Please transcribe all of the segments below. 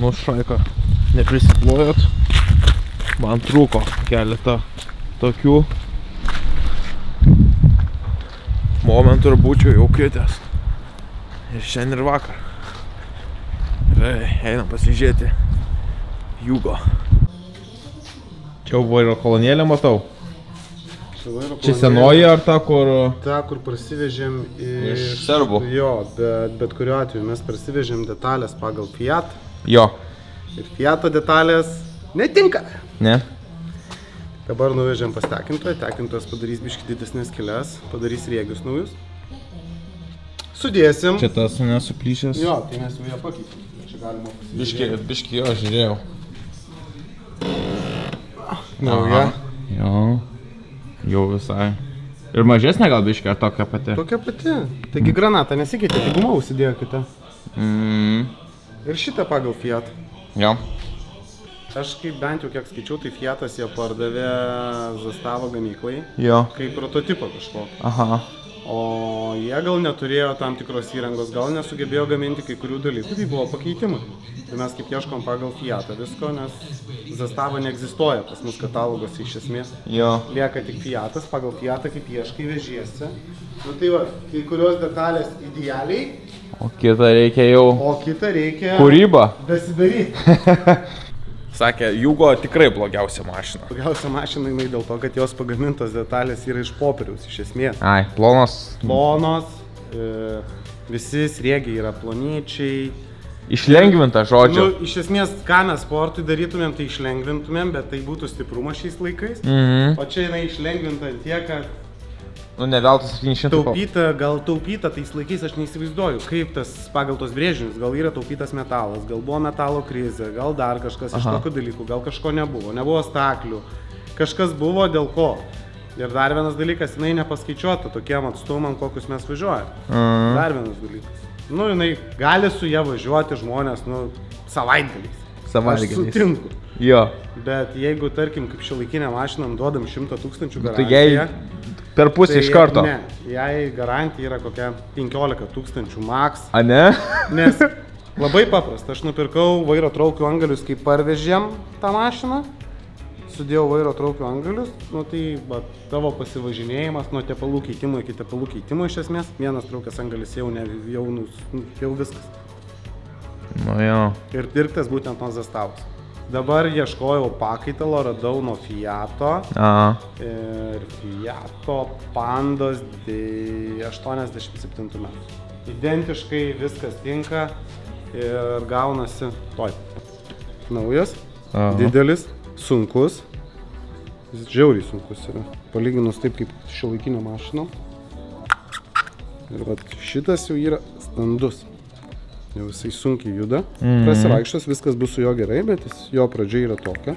Nu šaika, neprisiplojot. Man trūko keletą tokių momentų ir būčiau jau kritęs. Ir šiandien ir vakar. Gerai, einam pasižiūrėti Yugo. Čia buvo ir kolonėlė, matau. Čia senoji ar ta, kur... Ta, kur prasivežėm iš... serbų. Jo, bet kuriuo atveju mes prasivežėm detalės pagal FIAT. Jo. Ir FIAT'o detalės netinka. Ne. Dabar nuvežėm pas tekintoją. Tekintojas padarys biškį didesnės kelias, padarys riegius naujus. Sudėsim. Čia tas nesuplyšęs. Jo, tai mes jau ją pakeitim. Čia galima pasižiūrėti. Biškį jo, žiūrėjau. Nauja. Jo. Jau visai. Ir mažesnė gal biškį, ar tokia pati? Tokia pati. Taigi granata nesikeitė, tai guma užsidėjo kita. Ir šitą pagal Fiat. Jo. Aš kaip bent jau kiek skaičiau, tai Fiatas jie pardavė Zastavo gamyklai. Jo. Kaip prototipą kažkokį. Aha. O jie gal neturėjo tam tikros įrangos, gal nesugebėjo gaminti kai kurių dalykų, tai buvo pakeitimai. Tai mes kaip ieškom pagal Fiatą visko, nes Zastava neegzistuoja pas mus katalogose iš esmės. Jo. Lieka tik Fiatas, pagal Fiatą kaip ieškai vežiesi. Nu tai va, kai kurios detalės idealiai. O kitą reikia jau... O kitą reikia... Kūrybą. Dasidaryti. Sakė, Yugo tikrai blogiausia mašina. Blogiausia mašina jinai dėl to, kad jos pagamintos detalės yra iš popieriaus, iš esmės. Ai, plonos. Plonos, visi sriegiai yra plonyčiai. Išlengvinta žodžio. Nu, iš esmės, ką mes sportui darytumėm, tai išlengvintumėm, bet tai būtų stiprumas šiais laikais. O čia jinai išlengvinta tiek, kad... Nu, ne veltas 700. Taupyta, gal taupyta tais laikais, aš neįsivaizduoju, kaip tas pagal tos brėžinius, gal yra taupytas metalas, gal buvo metalo krizė, gal dar kažkas iš tokių dalykų, gal kažko nebuvo, nebuvo staklių, kažkas buvo dėl ko. Ir dar vienas dalykas, jinai nepaskaičiuota tokiem atstumam, kokius mes važiuojam. Dar vienas dalykas. Nu, jinai gali su jie važiuoti žmonės, nu, savaitgaliais. Aš sutinku. Jo. Bet jeigu, tarkim, kaip šiuolaikinę mašiną duodam 100 000 garantiją... Per pusį iš karto? Ne. Jei garantija yra kokia 15 000 maks. A ne? Nes labai paprasta. Aš nupirkau vairo traukių angalius, kai parvežėm tą mašiną. Sudėjau vairo traukių angalius. Nu tai tavo pasivažinėjimas nuo tepalų keitimo iki tepalų keitimo iš esmės. Vienas traukės angalis jau viskas. Nu jo. Ir pirktas būtent nuo Zastavos. Dabar ieškojau pakaitalo, radau nuo Fiato ir Fiato Pandos 87 metų. Identiškai viskas tinka ir gaunasi toj. Naujas, didelis, sunkus, jis žiauriai sunkus yra, palyginus taip kaip šiuolaikinio mašino. Ir vat šitas jau yra standus. Jau jisai sunkiai juda, prasivaikštas, viskas bus su jo gerai, bet jo pradžia yra tokia.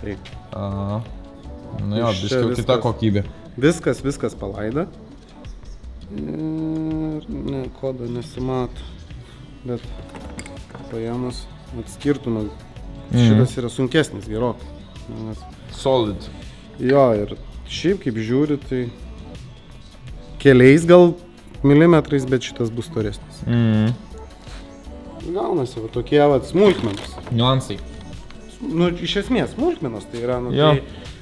Taip. Aha. Nu jo, biškiau kita kokybė. Viskas, viskas palaida. Ir ne, kodo nesimato, bet paėmus atskirtumą. Šitas yra sunkesnis gerokai. Solid. Jo, ir šiaip kaip žiūri, tai keliais gal milimetrais, bet šitas bus storesnis. Gaunasi va tokie va smulkmenos. Niuansai. Nu, iš esmės smulkmenos, tai yra, nu, tai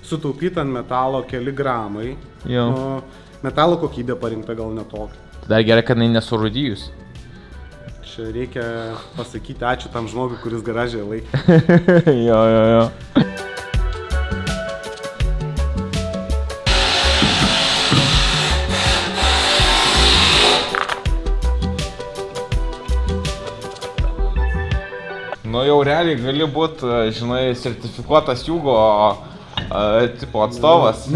sutaupyta ant metalo keli gramai. Jo. Metalo kokybė parinkta gal ne tokia. Dar gerai, kad jinai nesurūdijus. Čia reikia pasakyti ačiū tam žmogui, kuris garažėje laikė. Jo, jo, jo. Nu jau realiai gali būti, žinai, sertifikuotas Yugo tipo atstovas.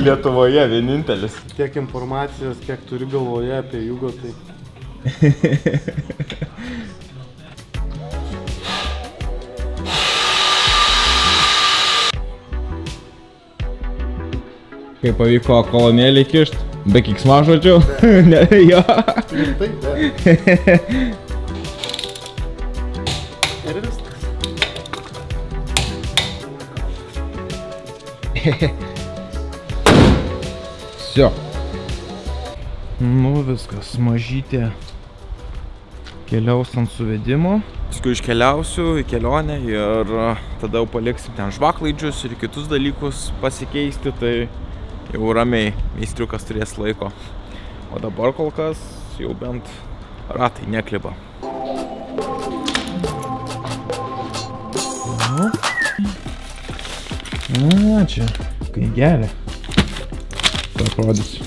Lietuvoje vienintelis. Tiek informacijos, kiek turi galvoje apie Yugo, tai... Kaip pavyko kolonėlį kišt? Be keiksmažodžių? Ne, jo. Taip, taip. Все. Nu viskas, mažytė keliaus ant suvedimo. Paskui iškeliausiu į kelionę ir tada jau paliksim ten žvaklaidžius ir kitus dalykus pasikeisti, tai jau ramiai meistriukas turės laiko. O dabar kol kas jau bent ratai nekliba. Na, čia knygelė. Tai parodysiu.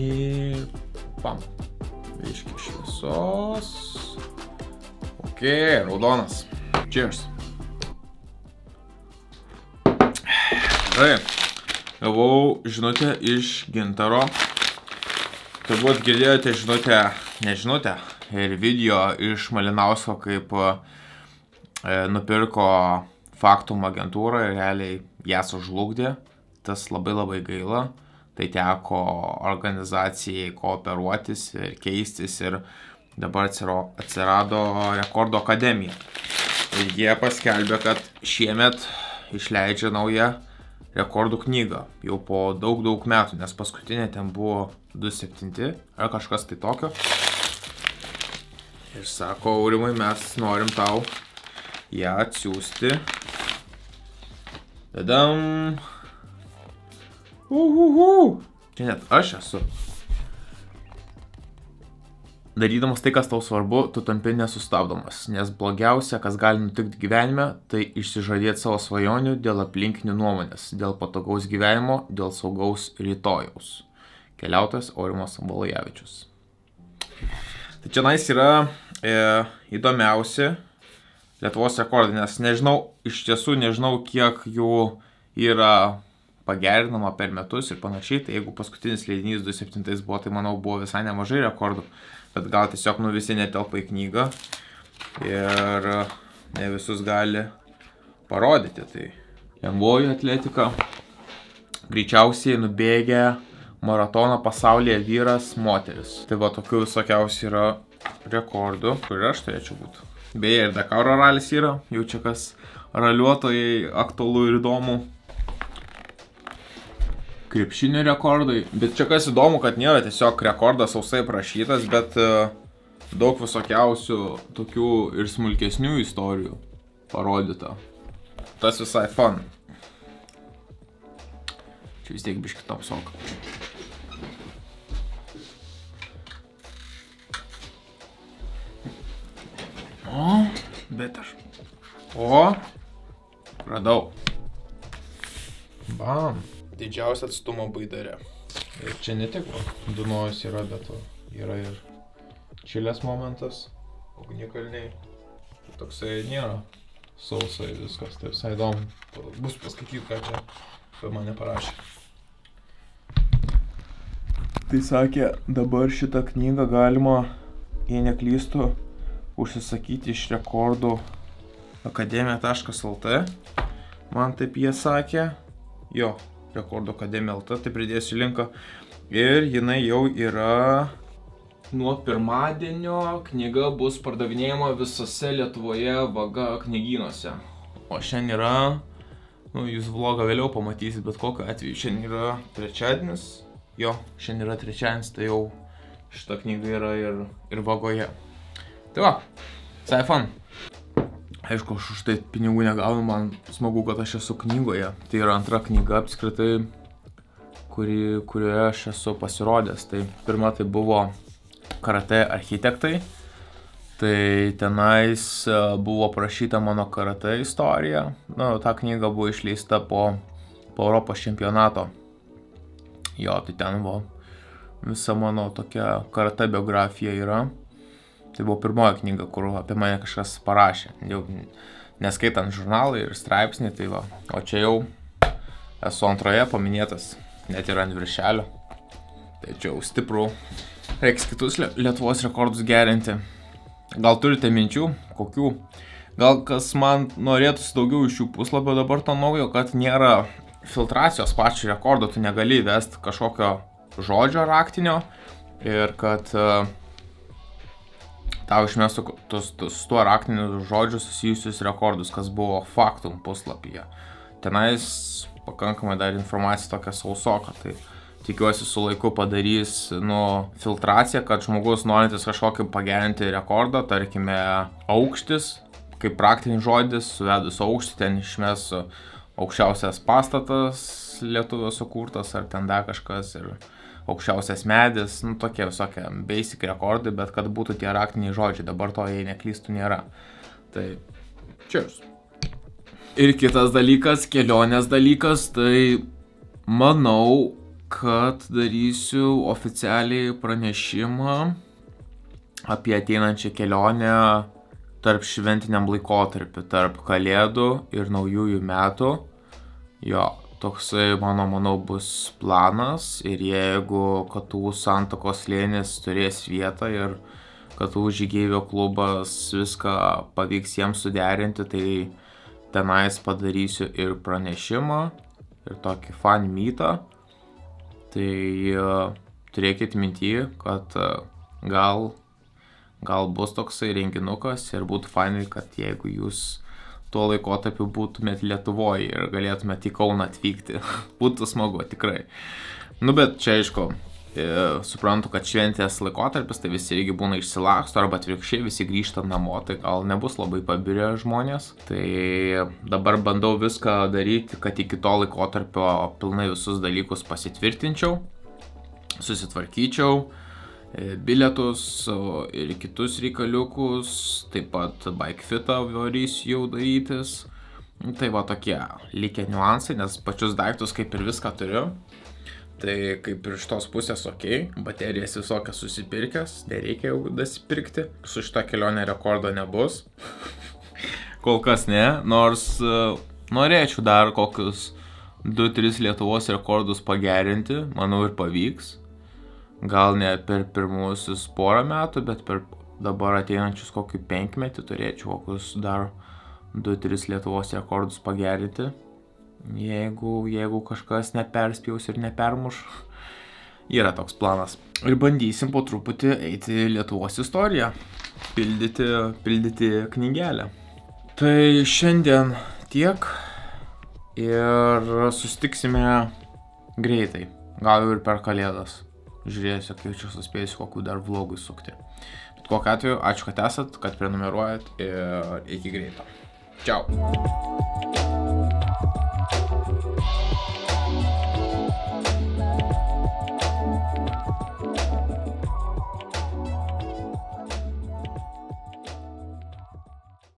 Ir pam. Reiškia šviesos. Ok, raudonas. Cheers. Tai, gavau žinutę iš Gentaro. Turbūt girdėjote žinutę, nežinutę, ir video iš Malinausko, kaip nupirko Faktum agentūrą ir realiai ją sužlugdė. Tas labai labai gaila. Tai teko organizacijai kooperuotis ir keistis ir dabar atsirado Rekordų Akademija. Ir jie paskelbė, kad šiemet išleidžia naują rekordų knygą jau po daug metų, nes paskutinė ten buvo 27 ar kažkas tai tokio. Ir sako, Aurimai, mes norim tau ją atsiųsti. Tadam. Čia net aš esu. Darydamas tai, kas tau svarbu, tu tampi nesustabdomas, nes blogiausia, kas gali nutikti gyvenime, tai išsižadėti savo svajonių dėl aplinkinių nuomonės, dėl patogaus gyvenimo, dėl saugaus rytojaus. Keliautojas Aurimas Valujavičius. Tai čia nais yra įdomiausi Lietuvos rekordai, nes nežinau, iš tiesų nežinau, kiek jų yra pagerinama per metus ir panašiai. Tai jeigu paskutinis leidinys 27 buvo, tai manau buvo visai nemažai rekordų. Bet gal tiesiog visi netelpa į knygą ir ne visus gali parodyti. Tai lengvoji atletika. Greičiausiai nubėgė maratoną pasaulyje vyras, moteris. Tai va, tokių visokiausių yra rekordų, kur aš turėčiau būti. Beje, ir Dakaro ralis yra, jau čia kas raliuotojai aktualu ir įdomu. Krepšinio rekordai. Bet čia kas įdomu, kad nėra tiesiog rekordas sausai prašytas, bet daug visokiausių tokių ir smulkesnių istorijų parodyta. Tas visai fun. Čia vis tiek biškį tamsok. O, bet aš. O, radau. Bam. Didžiausia atstumo baidare. Ir čia ne tik Dunojus yra, bet yra ir Čilės momentas, ugnikalniai. Toksai nėra sausai viskas, tai visai įdomu. Bus paskaityti, ką čia apie mane parašė. Tai sakė, dabar šitą knygą galima, jei neklystu, užsisakyti iš rekorduakademija.lt. Man taip jie sakė. Jo. rekorduakademija.lt, tai pridėsiu linką. Ir jinai jau yra nuo pirmadienio. Knyga bus pardavinėjama visose Lietuvoje Vaga knygynuose. O šiandien yra, nu, jūs vlogą vėliau pamatysit, bet kokiu atveju šiandien yra trečiadienis. Jo, šiandien yra trečiadienis, tai jau šita knyga yra ir Vagoje. Tai va, sai fun. Aišku, aš už tai pinigų negaunu, man smagu, kad aš esu knygoje. Tai yra antra knyga apskritai, kurioje aš esu pasirodęs. Tai pirma tai buvo Karate architektai. Tai tenais buvo parašyta mano karate istorija. Nu, ta knyga buvo išleista po Europos čempionato. Jo, tai ten buvo visa mano tokia karate biografija yra. Tai buvo pirmoji knyga, kur apie mane kažkas parašė, jau neskaitant žurnalai ir straipsnį, tai va. O čia jau esu antroje paminėtas, net ir ant viršelio. Tai čia jau stiprų. Reiks kitus Lietuvos rekordus gerinti. Gal turite minčių? Kokių? Gal kas man norėtųsi daugiau iš jų puslapio dabar to naujo, kad nėra filtracijos pačių rekordų, tu negali įvesti kažkokio žodžio raktinio ir kad tau išmestu su tuo raktiniu žodžiu susijusius rekordus, kas buvo Faktum puslapyje. Tenais pakankamai dar informacija tokia sausoka, tai tikiuosi su laiku padarys filtraciją, kad žmogus norintis kažkokį pagerinti rekordą, tarkime aukštis, kaip praktinis žodis, suvedus aukštį, ten išmes aukščiausias pastatas Lietuvos sukurtas, ar ten dar kažkas, ir aukščiausias medis, tokie visokie basic rekordai, bet kad būtų tie raktiniai žodžiai, dabar to, jei neklystų, nėra. Tai cheers. Ir kitas dalykas, kelionės dalykas, tai manau, kad darysiu oficialiai pranešimą apie ateinančią kelionę tarp šventiniam laikotarpiu, tarp Kalėdų ir Naujųjų metų. Jo, toksai mano, manau, bus planas, ir jeigu Katų Santakos slėnis turės vietą ir Katų žygeivių klubas viską pavyks jiems suderinti, tai tenais padarysiu ir pranešimą, ir tokį fan meetą. Tai turėkit minty, kad gal bus toksai renginukas, ir būtų fainai, kad jeigu jūs tuo laikotarpiu būtumėt Lietuvoje ir galėtumėt į Kauną atvykti, būtų smagu, tikrai. Bet čia aišku, suprantu, kad šventės laikotarpis, tai visi irgi būna išsilaksto, arba atvirkščiai visi grįžta namo, tai gal nebus labai pabirę žmonės. Tai dabar bandau viską daryti, kad iki to laikotarpio pilnai visus dalykus pasitvirtinčiau, susitvarkyčiau, bilietus ir kitus reikaliukus, taip pat bike fitą varys jau darytis. Tai va tokie likę niuansai, nes pačius daiktus kaip ir viską turiu. Tai kaip ir iš tos pusės ok, baterijas visokias susipirkęs, nereikia jau dasipirkti. Su šita kelionė rekordo nebus. Kol kas ne, nors norėčiau dar kokius 2-3 Lietuvos rekordus pagerinti, manau ir pavyks. Gal ne per pirmusius porą metų, bet per dabar ateinančius kokį 5 metį turėčiau kokius dar 2-3 Lietuvos rekordus pagerinti. Jeigu kažkas neperspjaus ir nepermuš, yra toks planas. Ir bandysim po truputį eiti Lietuvos istoriją, pildyti knygelę. Tai šiandien tiek, ir susitiksime greitai, gal ir per Kalėdas. Žiūrėsiu, kaip čia suspėsiu kokių dar vlogų sukti. Bet kokiu atveju, ačiū, kad esat, kad prenumeruojat, ir iki greito. Čiau.